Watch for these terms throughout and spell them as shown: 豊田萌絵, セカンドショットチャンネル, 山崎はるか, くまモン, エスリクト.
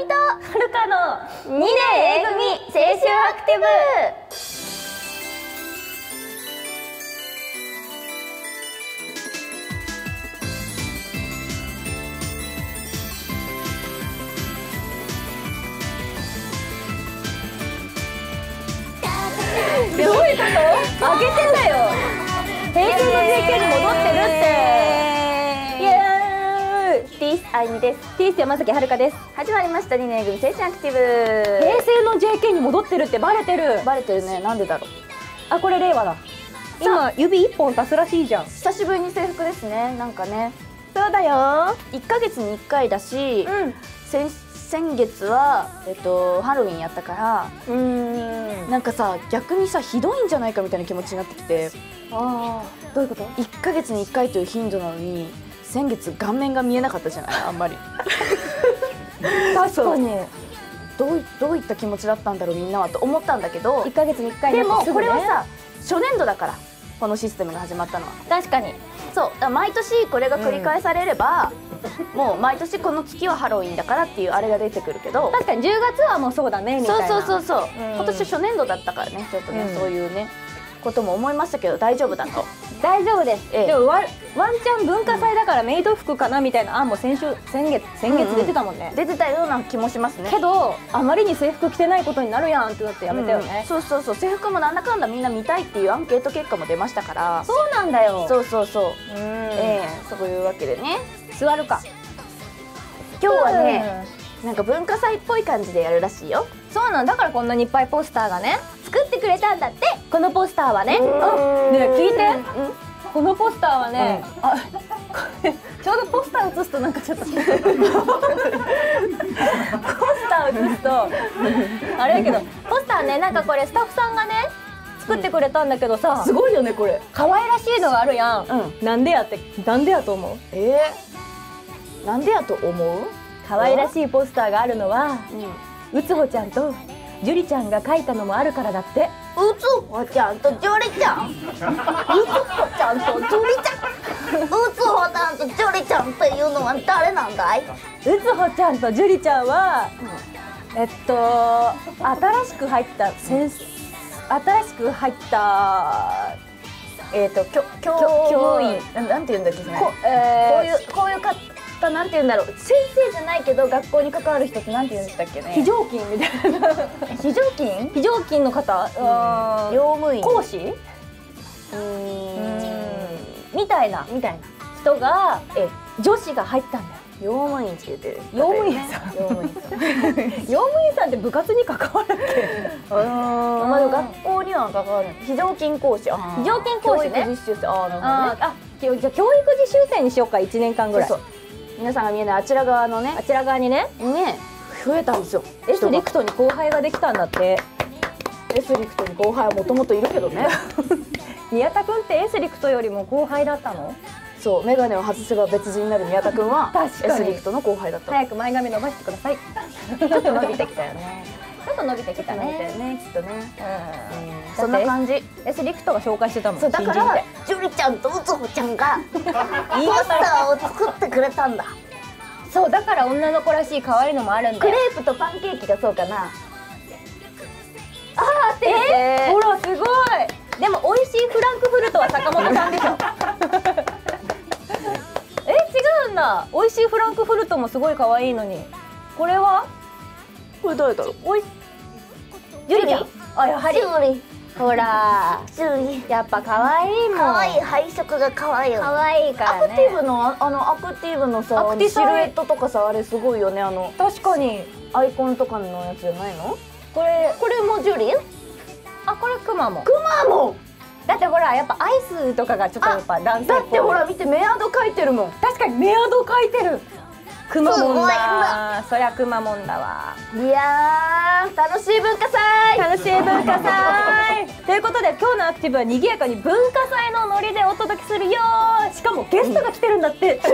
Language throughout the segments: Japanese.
みとはるかの2年 A 組青春アクティブ。どういうこと？上げてたよ。平成の JK に戻ってるって。ティースあゆみです。ティース山崎はるかです。始まりました2年組青春アクティブ。平成の JK に戻ってるってバレてる。バレてるね。なんでだろう。あ、これ令和だ。今指1本出すらしいじゃん。久しぶりに制服ですね。なんかね。そうだよ。1ヶ月に1回だし、うん、先月は、ハロウィンやったから、なんかさ、逆にさ、ひどいんじゃないかみたいな気持ちになってきて。ああ、どういうこと？ 1 ヶ月に1回という頻度なのに、先月顔面が見えなかったじゃない、あんまり。確かに。どういった気持ちだったんだろうみんなはと思ったんだけど、1ヶ月に1回でもこれはさ、初年度だから、このシステムが始まったのは。確かにそう。だから毎年これが繰り返されれば、もう毎年この月はハロウィンだからっていうあれが出てくるけど、確かに10月はもうそうだねみたいな。そう、今年初年度だったからね、ちょっとね、そういうねことも思いましたけど、大丈夫だと。大丈夫です。でもワンチャン文化祭だからメイド服かなみたいな案も先月出てたもんね。出てたような気もしますね。けどあまりに制服着てないことになるやんってなってやめたよね。そう、制服もなんだかんだみんな見たいっていうアンケート結果も出ましたから。そうなんだよ。そう、そういうわけでね。座るか。今日はね、なんか文化祭っぽい感じでやるらしいよ。そうなんだから、こんなにいっぱいポスターがね作ってくれたんだって。このポスターはね、ねえ、聞いて。このポスターはね、あ、これちょうどポスター映すとなんかちょっとポスター映すとあれだけど、ポスターね、なんかこれスタッフさんがね作ってくれたんだけどさ、すごいよねこれ。可愛らしいのがあるやん。なんでやと思う？なんでやと思う？可愛らしいポスターがあるのは、うつほちゃんとジュリちゃんが描いたのもあるからだって。うつほちゃんとジュリちゃん、うつほちゃんとジュリちゃん、うつほちゃんとジュリちゃんっていうのは誰なんだい？うつほちゃんとジュリちゃんは、新しく入った教員なんて言うんだっけ、こういうか。なんて言うんだろう、先生じゃないけど学校に関わる人ってなんて言うんだっけね。非常勤みたいな。非常勤の方、用務員、講師みたいな人が、女子が入ったんだよ。用務員って言ってる。用務員さんって部活に関わるっけ？まあ学校には関わる。非常勤講師ね。あ、じゃあ教育実習生にしようか、1年間ぐらい。皆さんが見えないあちら側にね増えたんですよ。エスリクトに後輩ができたんだって。エスリクトに後輩はもともといるけどね。宮田君ってエスリクトよりも後輩だったの？そう、眼鏡を外せば別人になる宮田君はエスリクトの後輩だった。早く前髪伸ばしてください。ちょっと伸びてきたよね。きっとね。そんな感じ。エスリクトが紹介してたもん。だからジュリちゃんとウツホちゃんがポスターを作ってくれたんだ。そうだから女の子らしい可愛いのもあるんだ。クレープとパンケーキがそうかな。ああ、ってほらすごい。でも美味しいフランクフルトは坂本さんでしょ。違うんだ。美味しいフランクフルトもすごい可愛いのに。これは？これ誰だろう？ジュリー。あ、やはり。ジュリー。ほら。ジュリー。やっぱ可愛いもん。可愛い、配色が可愛いよ。可愛いからね。アクティブのさ、シルエットとかさ、あれすごいよね。確かに。アイコンとかのやつじゃないの？これもジュリー？あ、これくまモン。くまモン。だってほら、やっぱアイスとかがちょっとやっぱ男性っぽい。だってほら見て、メアド描いてるもん。確かにメアド描いてる。くまモンだ。そりゃくまモンだわ。いやー、楽しい文化祭ということで、今日のアクティブは賑やかに文化祭のノリでお届けするよ。しかもゲストが来てるんだって。知って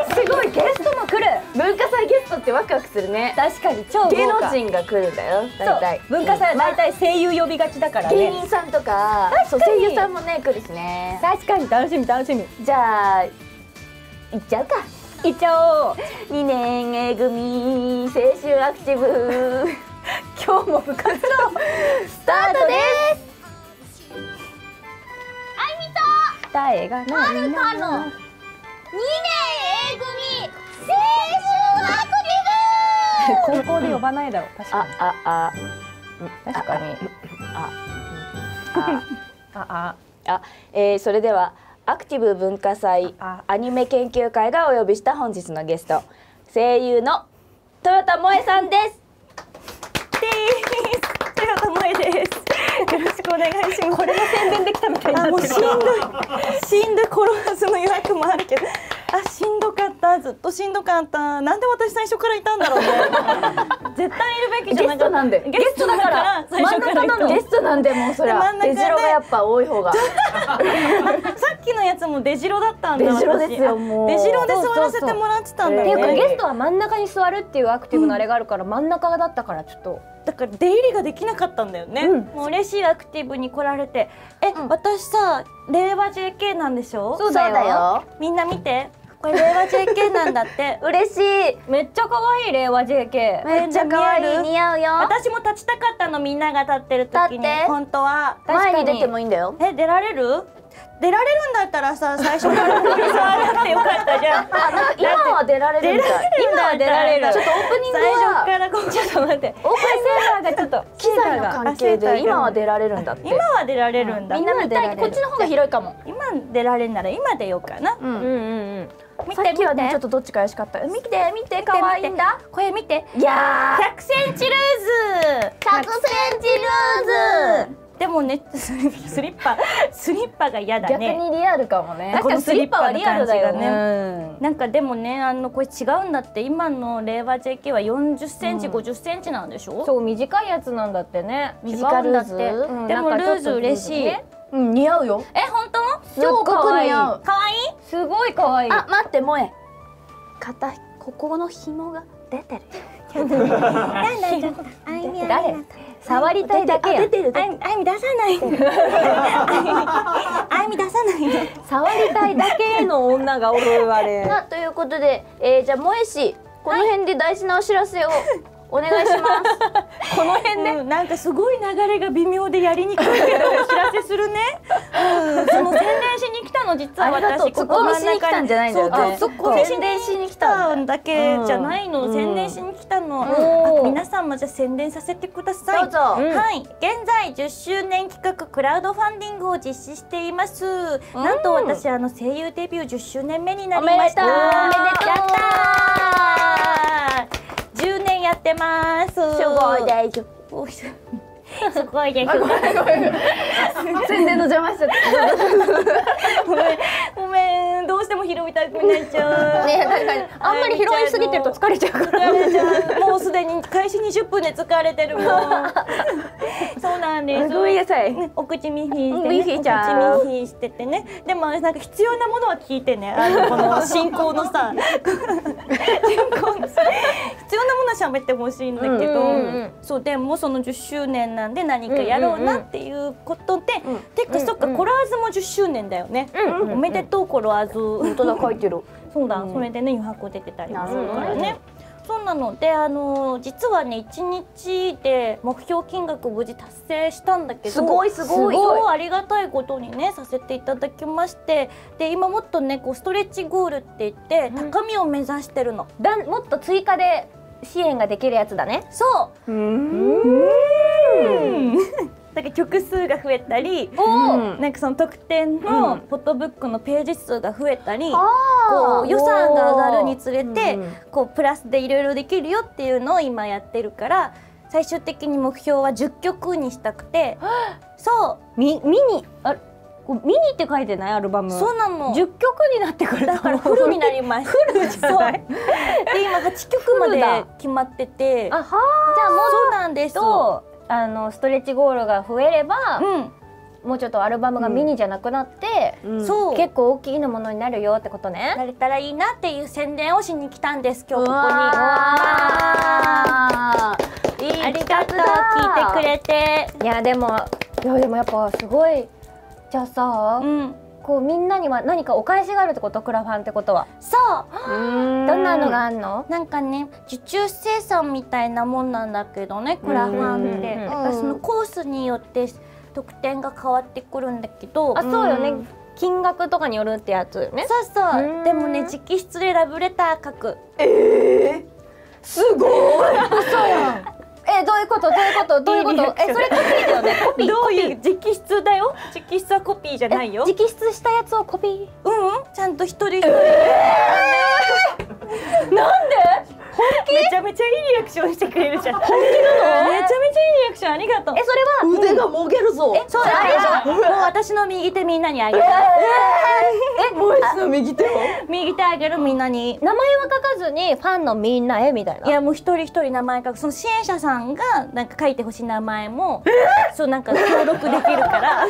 た？すごい、ゲストも来る。文化祭ゲストってワクワクするね。確かに超豪華。芸能人が来るんだよ。大体文化祭は大体声優呼びがちだからね。芸人さんとか、そう声優さんもね来るしね。確かに楽しみ。じゃあ行っちゃうか。いっちゃおう2年 A 組青春アクティブ今日も部活動スタートですあいみと誰がなるかの2年 A 組青春アクティブ高校で呼ばないだろう確かに確かにそれではアクティブ文化祭アニメ研究会がお呼びした本日のゲスト声優の豊田萌さんです。豊田萌です。よろしくお願いします。これも宣伝できたみたいな。もうしんどいコロナの予約もあるけど、あしんどかったずっとしんどかった。なんで私最初からいたんだろうね。絶対いるべきじゃない。ゲストなんで。ゲストだから最初からいたの。ゲストなんでもうそれはデジロがやっぱ多い方が。さっきのやつもデジロだったんだ。デジロですよもう。デジロで座らせてもらってたんだね。っていうかゲストは真ん中に座るっていうアクティブのあれがあるから真ん中だったからちょっと。だから出入りができなかったんだよね。もう嬉しいアクティブに来られて、私さ令和 JK なんでしょ？そうだよ。みんな見て、これ令和 JK なんだって。嬉しい。めっちゃ可愛い令和 JK。めっちゃ可愛い似合うよ。私も立ちたかったのみんなが立ってる時に。本当は前に出てもいいんだよ。出られる？出られるんだったらさ最初から触らってよかったじゃん。今は出られるみたい。今は出られる。ちょっとオープニングは最初からこうちょっと待って。オープニングがちょっと機材の関係で今は出られるんだって。今は出られるんだ。みんな見たい。こっちの方が広いかも。今出られるなら今出ようかな。さっきはねちょっとどっちか怪しかった。見て見て可愛いんだ。これ見て。いやー。100センチルーズ。でもねスリッパが嫌だね。逆にリアルかもね。このスリッパはリアルだよね。なんかでもねこれ違うんだって。今の令和 JK は40センチ、50センチなんでしょ。そう短いやつなんだってね。短いんだって。でもルーズ嬉しい。似合うよ。本当？超可愛い。可愛い？すごい可愛い。あ待って萌え。肩ここの紐が出てる。誰？触りたいだけや。あいみ出さない。あいみ出さない。触りたいだけの女がおるわれ。ということで、じゃあ萌え氏この辺で大事なお知らせをお願いします。この辺ね、なんかすごい流れが微妙でやりにくいけどお知らせするね。その宣伝しに来たの実は私ここ真ん中に来たんじゃないんだよね。宣伝しに来たんだけじゃないの。宣伝しに来たの。皆さんもじゃあ宣伝させてください。どうぞ。はい。現在10周年企画クラウドファンディングを実施しています。なんと私声優デビュー10周年目になりました。おめでとう。やったー。10年やってます。すごい大丈夫。すごい大丈夫。宣伝の邪魔しちゃった。ごめんどうしても拾いたくなっちゃう。ね確かにあんまり拾いすぎてると疲れちゃうから。もうすでに開始20分で疲れてるもん。そうなんです。ごめんなさい。お口ミヒしててね。でもなんか必要なものは聞いてね。この進行のさ。必要なものは喋ってほしいんだけど、そうでもその10周年なんで何かやろうなっていうことで、てかそっかコラーズも10周年だよね。おめでとうコラーズ。本当だ書いてる。そうだ。それでね余白出てたりするからね。そうなので実はね1日で目標金額無事達成したんだけど、すごいありがたいことにねさせていただきまして、で今もっとねこうストレッチゴールって言って高みを目指してるの。もっと追加で支援ができるやつだね。そう。だから曲数が増えたり、なんかその特典のフォトブックのページ数が増えたり、こう予算が上がるにつれてこうプラスでいろいろできるよっていうのを今やってるから、最終的に目標は10曲にしたくて、そうミニあれミニって書いてないアルバム。そうなの。10曲になってくるだからフルになります。フルじゃない。で今8曲まで決まってて、じゃあもうそうなんですとストレッチゴールが増えれば、もうちょっとアルバムがミニじゃなくなって、結構大きいのものになるよってことね。なれたらいいなっていう宣伝をしに来たんです今日ここに。ありがとう聞いてくれて。いやでもやっぱすごい。じゃあさ、こうみんなには何かお返しがあるってこと？クラファンってことは。そう。どんなのがあるの？なんかね、受注生産みたいなもんなんだけどね、クラファンって。だからそのコースによって得点が変わってくるんだけど。あ、そうよね。金額とかによるってやつよね。そうそう。でもね、直筆でラブレター書く。ええ。すごい。そうやん。どういうことどういうことどういうこと？それコピーだよね。コピー。どういう？直筆だよ。直筆はコピーじゃないよ。直筆したやつをコピー。ちゃんと一人一人。なんで？本気？めちゃめちゃいいリアクションしてくれるじゃん。本気なの？めちゃめちゃいいリアクションありがとう。え、それは腕がもげるぞ。え、そうあれじゃん。もう私の右手みんなにあげる。え、ボイスの右手を？右手あげるみんなに。名前は書かずにファンのみんなへみたいな。いやもう一人一人名前書く。その支援者さんがなんか書いてほしい名前もそうなんか登録できるから。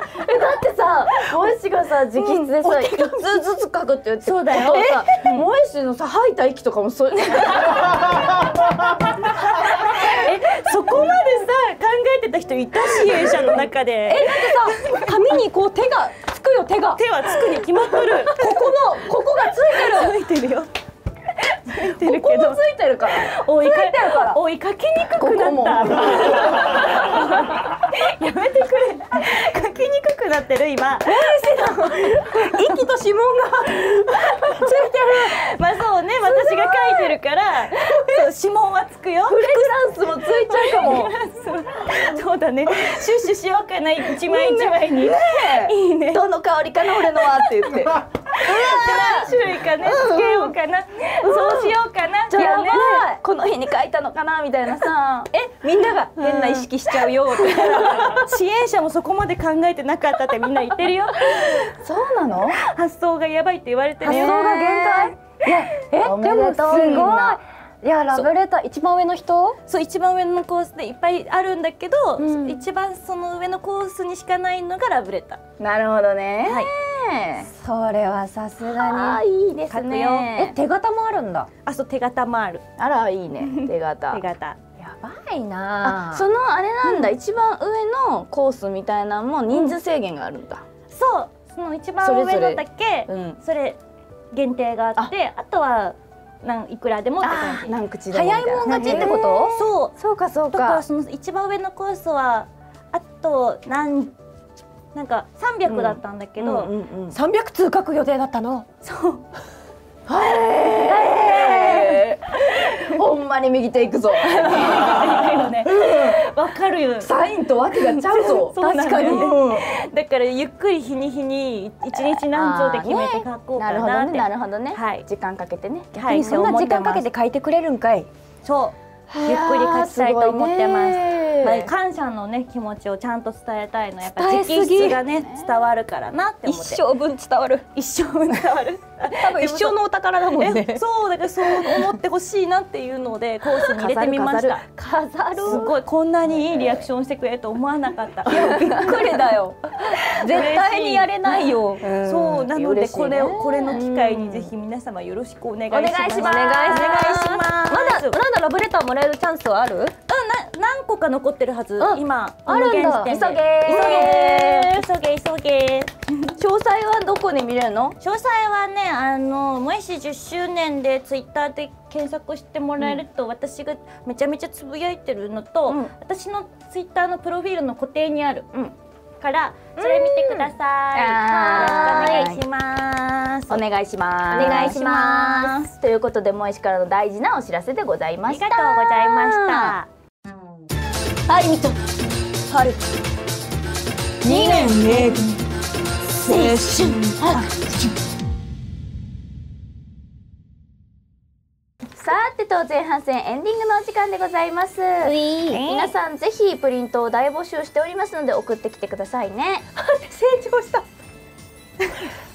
え、だってさ、萌石がさ直筆でさ一通ずつ書くって言って、そうだよ。萌石のさ吐いた息とかもそう。え、そこまでさ考えてた人いた？支援者の中で。え、だってさ紙にこう手がつくよ、手が。手はつくに決まっとる。ここがついてる。ついてるよ。ここもついてるから。おい書きにくくなった。やめてくれ。書きにくくなってる今。息と指紋がついてる。まあそうね、私が書いてるから指紋はつくよ。フレグランスもついちゃうかも。そうだね。シュッシュしようかな、一枚一枚に。いいね。どの香りかな俺のはって言って。何種類かねつけようかな、そうしようかな、じゃあねこの日に書いたのかなみたいなさ、え、みんなが変な意識しちゃうよって。支援者もそこまで考えてなかったってみんな言ってるよ。そうなの？発想がやばいって言われてるよ。発想が限界？いや、え、でもすごい。いや、ラブレター一番上の人？そう、一番上のコースでいっぱいあるんだけど、一番その上のコースにしかないのがラブレター。なるほどね。それはさすがにいいですね。え、手形もあるんだ。あ、そう、手形もある。あら、いいね。手形。手形。やばいな。そのあれなんだ。一番上のコースみたいなのも人数制限があるんだ。そう、その一番上のだけ、それ限定があって、あとは。いくらでもって感じ。何口でもみたいな。早いもん勝ちってこと？そう。そうかそうか。だからその一番上のコースはあとなんか300だったんだけど、300通書く予定だったの。そう。ほんまに右手いくぞ。わかるよ。サインとわけがちゃうぞ。確かに。だからゆっくり日に日に一日何兆で決めて書こうかなって。なるほどね。はい。時間かけてね。逆にそんな時間かけて書いてくれるんかい。そう。ゆっくり書きたいと思ってます。感謝のね気持ちをちゃんと伝えたいの。やっぱ直筆がね伝わるからなって思って。一生分伝わる。一生分伝わる。多分一生のお宝だもんね。そうだからそう思ってほしいなっていうのでコースに入れてみました。飾る。すごい、こんなにいいリアクションしてくれると思わなかった。いやびっくりだよ。絶対にやれないよ。そうなのでこれの機会にぜひ皆様よろしくお願いします。お願いします。まだラブレターもらえるチャンスはある？何個か残ってるはず。今あるんだ。急げ急げ。詳細はどこで見れるの？詳細はね、萌石10周年でツイッターで検索してもらえると、私がめちゃめちゃつぶやいてるのと、私のツイッターのプロフィールの固定にあるからそれ見てください。よろしくお願いします。お願いします。お願いします。ということで萌石からの大事なお知らせでございました。ありがとうございました。アルミとハル2年目。青春アクション。さてと前半戦エンディングのお時間でございます。皆さんぜひプリントを大募集しておりますので送ってきてくださいね。成長した。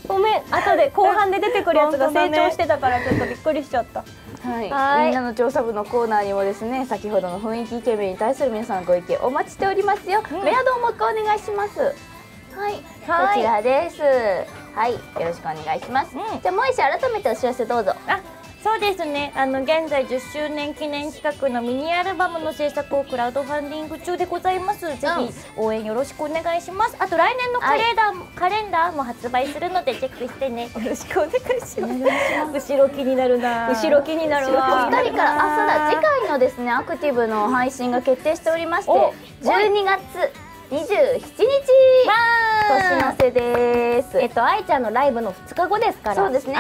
ごめん、後で後半で出てくるやつが成長してたからちょっとびっくりしちゃった。はい、みんなの調査部のコーナーにもですね、先ほどの雰囲気イケメンに対する皆さんのご意見お待ちしておりますよ。メアドをもう一回お願いします。はい、こちらです。はい、よろしくお願いします。じゃあ萌石改めてお知らせどうぞ。あ、そうですね、現在10周年記念企画のミニアルバムの制作をクラウドファンディング中でございます。ぜひ応援よろしくお願いします。あと来年のカレンダーも発売するのでチェックしてね。よろしくお願いします。後ろ気になるな、後ろ気になるわ。お二人からそうだ、次回のですねアクティブの配信が決定しておりまして、12月27日年の瀬です。愛ちゃんのライブの2日後ですから。そうですね、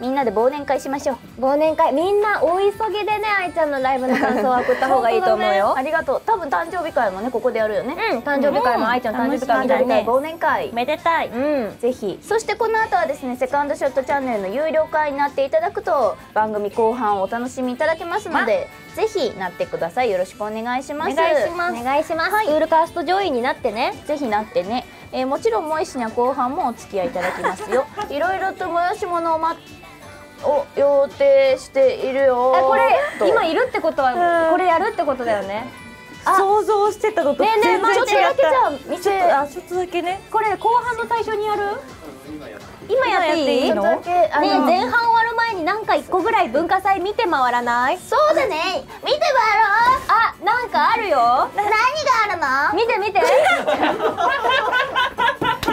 みんなで忘年会しましょう。忘年会、みんな大急ぎでね、愛ちゃんのライブの感想を送った方がいいと思うよ。ありがとう。多分誕生日会もね、ここでやるよね。うん、誕生日会も愛ちゃんの誕生日会みたいなね。忘年会めでたい。うん、ぜひ。そしてこの後はですね、セカンドショットチャンネルの有料会になっていただくと番組後半をお楽しみいただけますので、ぜひなってください。よろしくお願いします。お願いします。お願いします。はい、ウールカースト上位になってね。ぜひなってね。もちろんもいしには後半もお付き合いいただきますよ。いろいろと催し物を予定しているよ。これ今いるってことはこれやるってことだよね。想像してたのと全然違った。ちょっとだけじゃあ見せ、ちょっとだけね。これ後半の対象にやる。今やっていいの？ね、前半終わる前になんか1個ぐらい文化祭見て回らない？そうだね。見て回ろう。あ、なんかあるよ。何があるの？見て見て。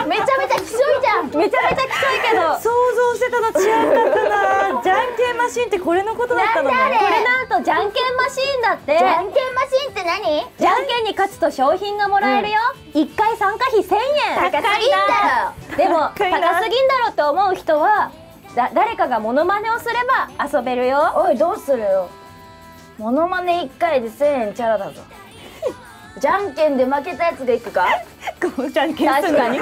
めちゃめちゃきしょいじゃん。めちゃめちゃきしょいけど。想像してたの違ったな。じゃんけんマシーンってこれのことだったのね。これなんとじゃんけんマシーンだって。じゃんけんマシーンって何？じゃんけんに勝つと商品がもらえるよ。1回参加費1000円。高すぎんだろ。でも高すぎんだろって思う人は誰かがモノマネをすれば遊べるよ。おい、どうするよ。モノマネ1回で1000円チャラだぞ。じゃんけんで負けたやつでいくか。じゃんけんするのに先にじ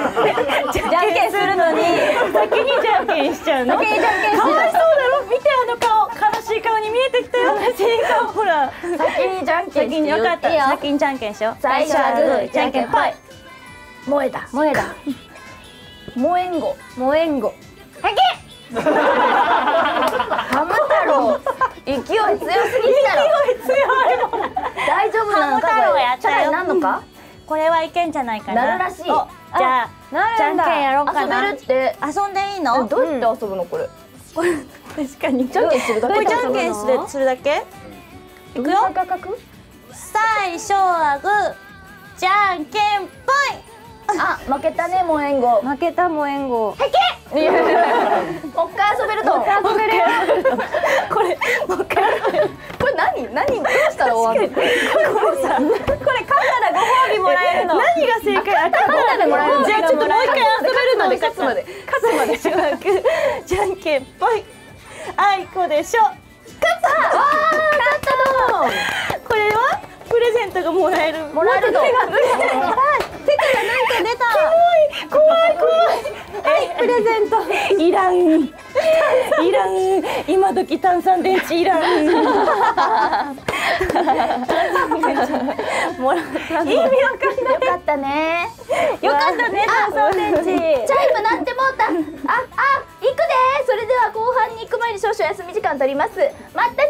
ゃんけんしちゃうの。かわいそうだろ。見てあの顔、悲しい顔に見えてきたよ。悲しい顔、ほら。先にじゃんけんしよう。よかった、先にじゃんけんしよう。最初はグーじゃんけんぽい。萌えだ萌えだ萌えんご萌えんご。はけハム太郎、勢い強すぎだろ。勢い強い。大丈夫なのか。チャラになんのか。これはいけんじゃないかな。なるらしい。じゃあじゃんけんやろうかな。遊べるって。遊んでいいの？どうやって遊ぶのこれ？確かに。じゃんけんするだけ。これじゃんけんするだけ。いくよ。最初はグーじゃんけんぽい。あ、負けたねモエンゴ。負けたモエンゴ。はいけ。もう一回遊べると。もう一回遊べるよ。これもう一回遊べる。何どうしたら終わるの？これさ、これ噛んだらご褒美もらえるの。何が正解？あ、噛んだらもらえる。じゃあちょっともう一回遊べるので勝つまで勝つまで。じゃんけんぽい。あいこでしょ。勝った。わあ、勝ったの。これはプレゼントがもらえる。もらえるの。手がなんか出た。怖い怖い怖い。はい、プレゼント。いらん。いらん。今時炭酸電池いらん。意味わかんない。よかったね。よかったね炭酸電池。チャイム鳴ってもうた。あ、行くで。それでは後半に行く前に少々休み時間取ります。またね。